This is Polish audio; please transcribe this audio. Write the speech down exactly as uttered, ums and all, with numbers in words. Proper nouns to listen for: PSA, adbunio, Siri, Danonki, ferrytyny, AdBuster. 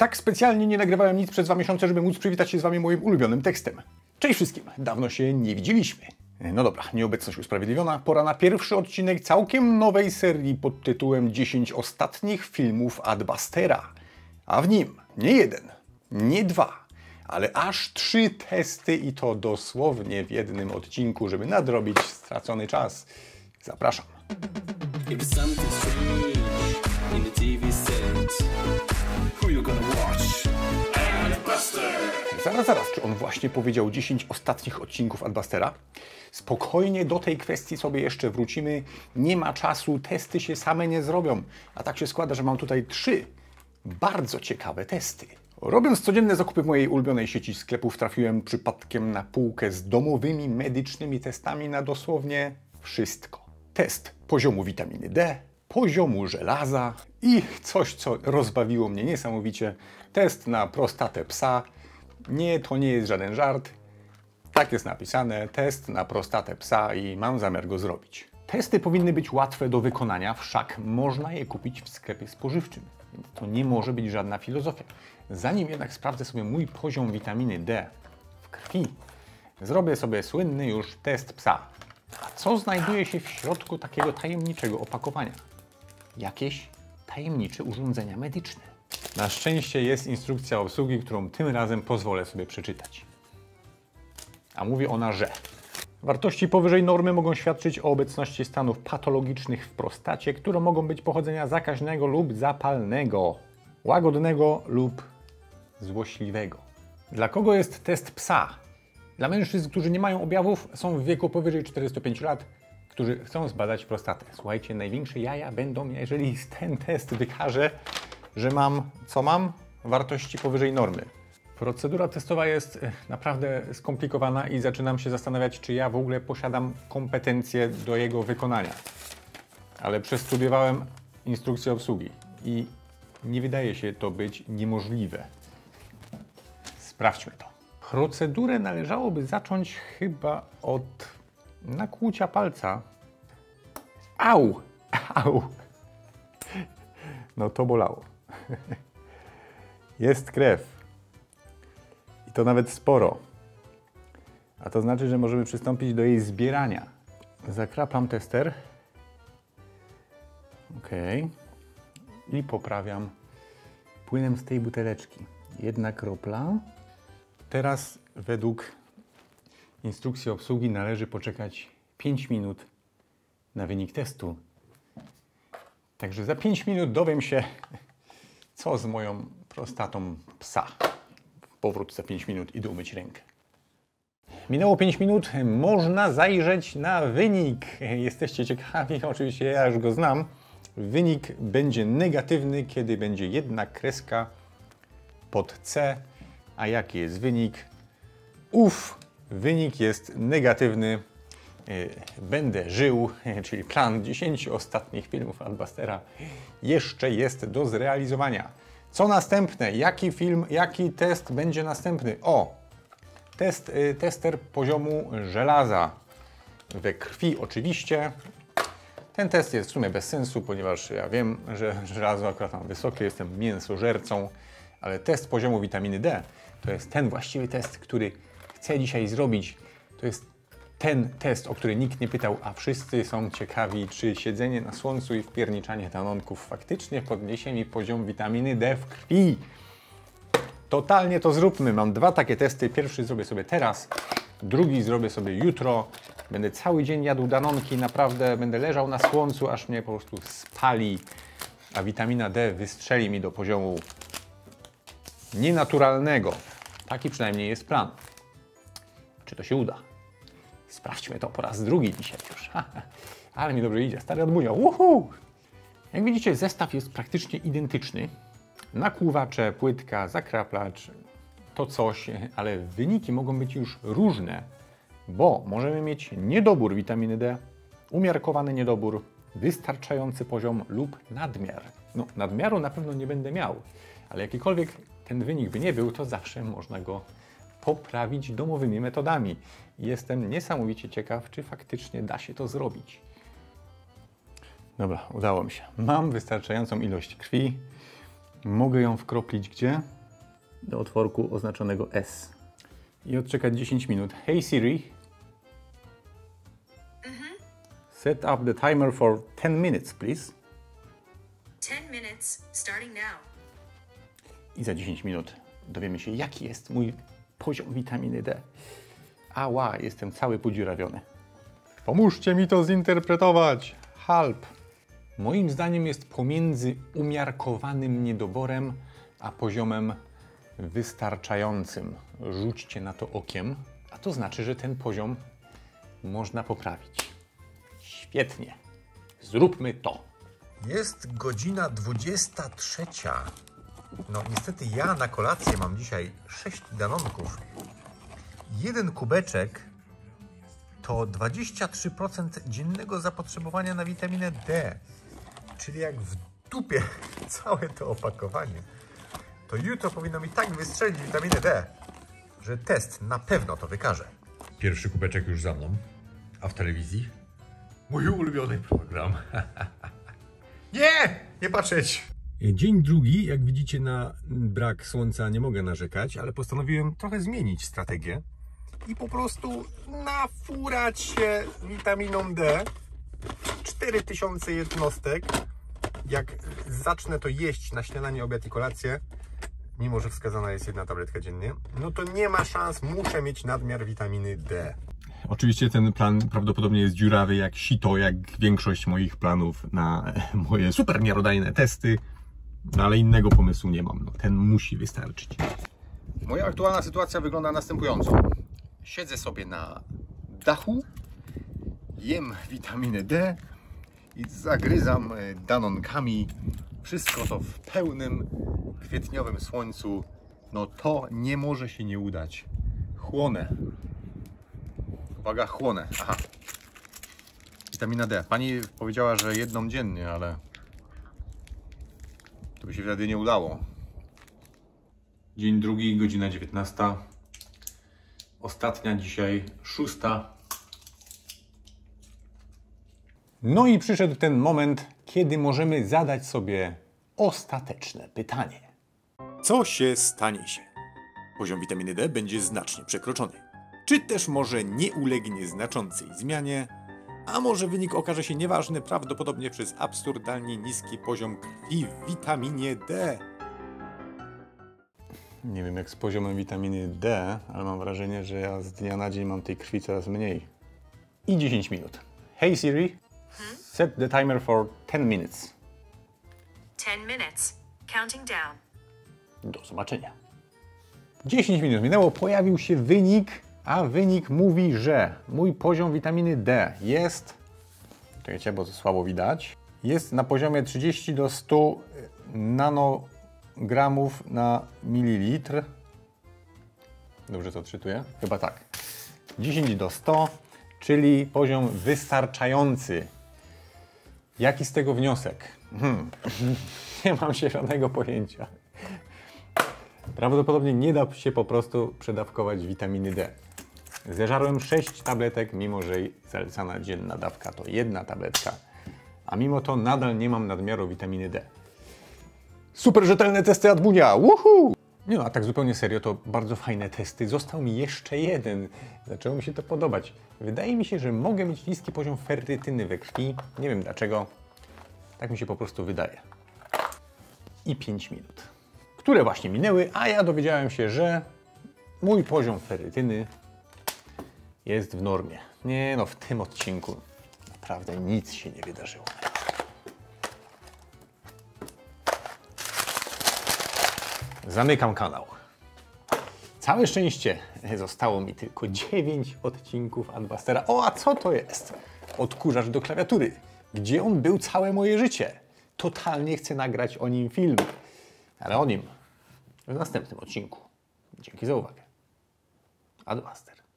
Tak specjalnie nie nagrywałem nic przez dwa miesiące, żeby móc przywitać się z Wami moim ulubionym tekstem. Cześć wszystkim, dawno się nie widzieliśmy. No dobra, nieobecność usprawiedliwiona. Pora na pierwszy odcinek całkiem nowej serii pod tytułem dziesięć ostatnich filmów Adbustera. A w nim nie jeden, nie dwa, ale aż trzy testy i to dosłownie w jednym odcinku, żeby nadrobić stracony czas. Zapraszam. Zaraz, zaraz, czy on właśnie powiedział dziesięć ostatnich odcinków Adbustera? Spokojnie, do tej kwestii sobie jeszcze wrócimy. Nie ma czasu, testy się same nie zrobią. A tak się składa, że mam tutaj trzy bardzo ciekawe testy. Robiąc codzienne zakupy w mojej ulubionej sieci sklepów, trafiłem przypadkiem na półkę z domowymi medycznymi testami na dosłownie wszystko. Test poziomu witaminy D, poziomu żelaza i coś, co rozbawiło mnie niesamowicie, test na prostatę psa. Nie, to nie jest żaden żart. Tak jest napisane, test na prostatę psa i mam zamiar go zrobić. Testy powinny być łatwe do wykonania, wszak można je kupić w sklepie spożywczym. Więc to nie może być żadna filozofia. Zanim jednak sprawdzę sobie mój poziom witaminy D w krwi, zrobię sobie słynny już test psa. A co znajduje się w środku takiego tajemniczego opakowania? Jakieś tajemnicze urządzenia medyczne. Na szczęście jest instrukcja obsługi, którą tym razem pozwolę sobie przeczytać. A mówi ona, że wartości powyżej normy mogą świadczyć o obecności stanów patologicznych w prostacie, które mogą być pochodzenia zakaźnego lub zapalnego, łagodnego lub złośliwego. Dla kogo jest test psa? Dla mężczyzn, którzy nie mają objawów, są w wieku powyżej czterdziestu pięciu lat, którzy chcą zbadać prostatę. Słuchajcie, największe jaja będą, jeżeli ten test wykaże, że mam, co mam? Wartości powyżej normy. Procedura testowa jest naprawdę skomplikowana i zaczynam się zastanawiać, czy ja w ogóle posiadam kompetencje do jego wykonania. Ale przestudiowałem instrukcję obsługi i nie wydaje się to być niemożliwe. Sprawdźmy to. Procedurę należałoby zacząć chyba od nakłucia palca. Au! Au! No to bolało. Jest krew. I to nawet sporo. A to znaczy, że możemy przystąpić do jej zbierania. Zakraplam tester. Ok. I poprawiam płynem z tej buteleczki. Jedna kropla. Teraz według instrukcji obsługi należy poczekać pięć minut na wynik testu. Także za pięć minut dowiem się, co z moją prostatą psa. Powrót za pięć minut, idę umyć rękę. Minęło pięć minut, można zajrzeć na wynik. Jesteście ciekawi, oczywiście ja już go znam. Wynik będzie negatywny, kiedy będzie jedna kreska pod C. A jaki jest wynik? Uf, wynik jest negatywny. Będę żył, czyli plan dziesięciu ostatnich filmów Adbustera jeszcze jest do zrealizowania. Co następne? Jaki film, jaki test będzie następny? O! Test, tester poziomu żelaza we krwi oczywiście. Ten test jest w sumie bez sensu, ponieważ ja wiem, że żelazo akurat mam wysokie, jestem mięsożercą, ale test poziomu witaminy D to jest ten właściwy test, który chcę dzisiaj zrobić. To jest ten test, o który nikt nie pytał, a wszyscy są ciekawi, czy siedzenie na słońcu i wpierniczanie tanonków faktycznie podniesie mi poziom witaminy D w krwi. Totalnie to zróbmy. Mam dwa takie testy. Pierwszy zrobię sobie teraz, drugi zrobię sobie jutro. Będę cały dzień jadł danonki, naprawdę będę leżał na słońcu, aż mnie po prostu spali, a witamina D wystrzeli mi do poziomu nienaturalnego. Taki przynajmniej jest plan. Czy to się uda? Sprawdźmy to po raz drugi dzisiaj już. Ale mi dobrze idzie, stary odbójał. Uhu! Jak widzicie, zestaw jest praktycznie identyczny. Nakłuwacze, płytka, zakraplacz, to coś, ale wyniki mogą być już różne, bo możemy mieć niedobór witaminy D, umiarkowany niedobór, wystarczający poziom lub nadmiar. No, nadmiaru na pewno nie będę miał, ale jakikolwiek ten wynik by nie był, to zawsze można go poprawić domowymi metodami. Jestem niesamowicie ciekaw, czy faktycznie da się to zrobić. Dobra, udało mi się. Mam wystarczającą ilość krwi. Mogę ją wkroplić gdzie? Do otworku oznaczonego S. I odczekać dziesięć minut. Hey Siri. Mhm. Set up the timer for ten minutes, please. ten minutes, starting now. I za dziesięć minut dowiemy się, jaki jest mój poziom witaminy D. Ała, jestem cały podziurawiony. Pomóżcie mi to zinterpretować. Halp. Moim zdaniem jest pomiędzy umiarkowanym niedoborem, a poziomem wystarczającym. Rzućcie na to okiem, a to znaczy, że ten poziom można poprawić. Świetnie. Zróbmy to. Jest godzina dwudziesta trzecia. No niestety ja na kolację mam dzisiaj sześć danonków. Jeden kubeczek to dwadzieścia trzy procent dziennego zapotrzebowania na witaminę D. Czyli jak w dupie całe to opakowanie, to jutro powinno mi tak wystrzelić witaminę D, że test na pewno to wykaże. Pierwszy kubeczek już za mną, a w telewizji mój ulubiony program. Nie! Nie patrzeć! Dzień drugi, jak widzicie, na brak słońca nie mogę narzekać, ale postanowiłem trochę zmienić strategię i po prostu nafurać się witaminą D. cztery tysiące jednostek. Jak zacznę to jeść na śniadanie, obiad i kolację, mimo że wskazana jest jedna tabletka dziennie, no to nie ma szans, muszę mieć nadmiar witaminy D. Oczywiście ten plan prawdopodobnie jest dziurawy jak sito, jak większość moich planów na moje super miarodajne testy, no ale innego pomysłu nie mam, no, ten musi wystarczyć. Moja aktualna sytuacja wygląda następująco. Siedzę sobie na dachu, jem witaminę D i zagryzam danonkami. Wszystko to w pełnym kwietniowym słońcu. No to nie może się nie udać. Chłonę. Uwaga, chłonę. Aha. Witamina D. Pani powiedziała, że jedną dziennie, ale to by się wtedy nie udało. Dzień drugi, godzina dziewiętnasta. Ostatnia dzisiaj, szósta. No i przyszedł ten moment, kiedy możemy zadać sobie ostateczne pytanie. Co się stanie się? Poziom witaminy D będzie znacznie przekroczony. Czy też może nie ulegnie znaczącej zmianie, a może wynik okaże się nieważny prawdopodobnie przez absurdalnie niski poziom krwi w witaminie D. Nie wiem jak z poziomem witaminy D, ale mam wrażenie, że ja z dnia na dzień mam tej krwi coraz mniej. I dziesięć minut. Hey Siri. Hmm? Set the timer for ten minutes. ten minutes. Counting down. Do zobaczenia. dziesięć minut minęło, pojawił się wynik, a wynik mówi, że mój poziom witaminy D jest, czekajcie, bo to słabo widać, jest na poziomie trzydzieści do stu nanogramów na mililitr. Dobrze to odczytuję? Chyba tak. dziesięć do stu, czyli poziom wystarczający. Jaki z tego wniosek? Hmm. Nie mam zielonego pojęcia. Prawdopodobnie nie da się po prostu przedawkować witaminy D. Zeżarłem sześć tabletek, mimo że zalecana dzienna dawka to jedna tabletka. A mimo to nadal nie mam nadmiaru witaminy D. Super rzetelne testy Adbunia! Woohoo! Nie no, a tak zupełnie serio, to bardzo fajne testy. Został mi jeszcze jeden. Zaczęło mi się to podobać. Wydaje mi się, że mogę mieć niski poziom ferrytyny we krwi. Nie wiem dlaczego. Tak mi się po prostu wydaje. I pięć minut, które właśnie minęły, a ja dowiedziałem się, że mój poziom ferrytyny jest w normie. Nie no, w tym odcinku naprawdę nic się nie wydarzyło. Zamykam kanał. Całe szczęście zostało mi tylko dziewięć odcinków Adbustera. O, a co to jest? Odkurzacz do klawiatury. Gdzie on był całe moje życie? Totalnie chcę nagrać o nim film. Ale o nim w następnym odcinku. Dzięki za uwagę. Adbuster.